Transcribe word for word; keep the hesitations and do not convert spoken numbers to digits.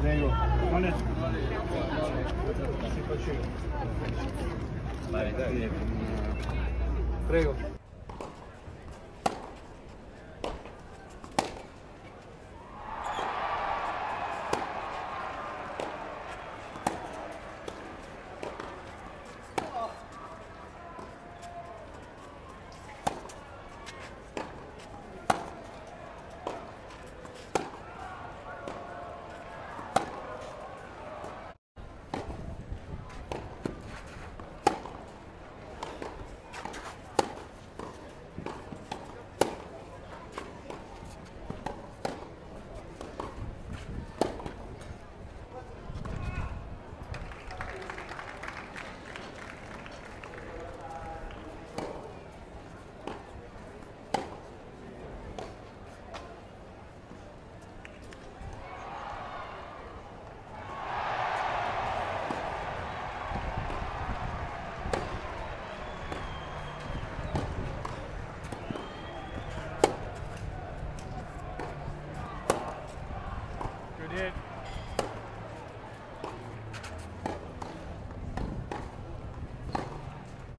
Prego. Non è... Vai, dai. Prego. It